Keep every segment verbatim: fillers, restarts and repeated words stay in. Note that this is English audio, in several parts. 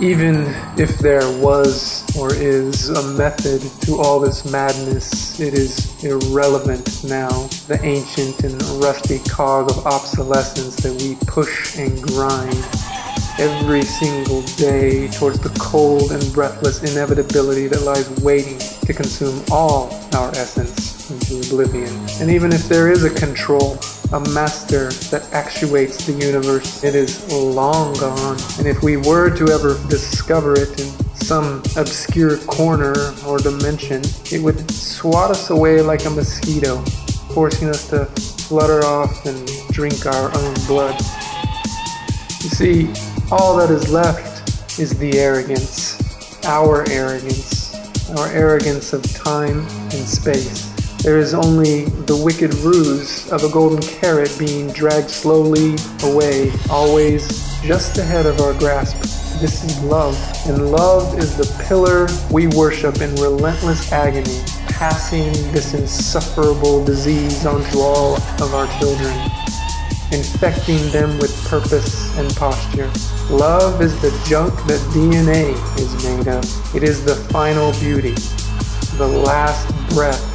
even if there was or is a method to all this madness, it is irrelevant now. The ancient and rusty cog of obsolescence that we push and grind every single day towards the cold and breathless inevitability that lies waiting to consume all our essence into oblivion. And even if there is a control, a master that actuates the universe, it is long gone. And if we were to ever discover it in some obscure corner or dimension, it would swat us away like a mosquito, forcing us to flutter off and drink our own blood. You see, all that is left is the arrogance, our arrogance, our arrogance of time and space. There is only the wicked ruse of a golden carrot being dragged slowly away, always just ahead of our grasp. This is love, and love is the pillar we worship in relentless agony, passing this insufferable disease onto all of our children, infecting them with purpose and posture. Love is the junk that D N A is made of. It is the final beauty, the last breath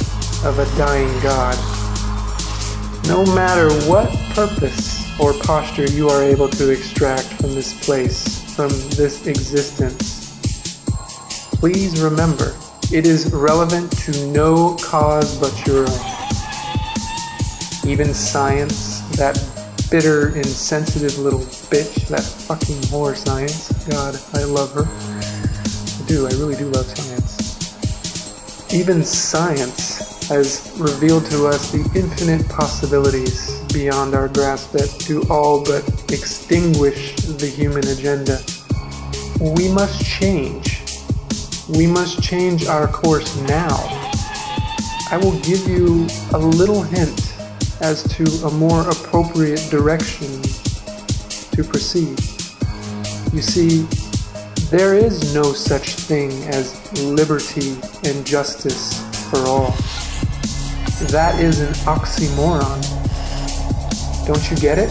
of a dying God. No matter what purpose or posture you are able to extract from this place, from this existence, please remember, it is relevant to no cause but your own. Even science, that bitter, insensitive little bitch, that fucking whore science. God, I love her. I do, I really do love science. Even science has revealed to us the infinite possibilities beyond our grasp that do all but extinguish the human agenda. We must change. We must change our course now. I will give you a little hint as to a more appropriate direction to proceed. You see, there is no such thing as liberty and justice for all. That is an oxymoron. Don't you get it?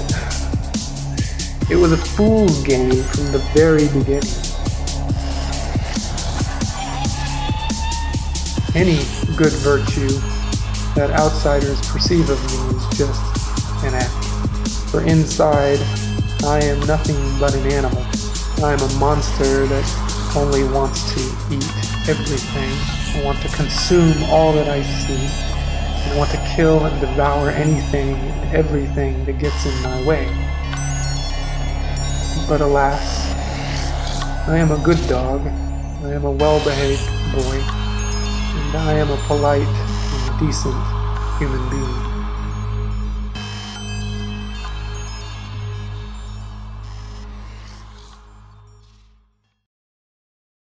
It was a fool's game from the very beginning. Any good virtue that outsiders perceive of me is just an act. For inside, I am nothing but an animal. I am a monster that only wants to eat everything. I want to consume all that I see. I want to kill and devour anything and everything that gets in my way. But alas, I am a good dog. I am a well-behaved boy. And I am a polite, decent human being.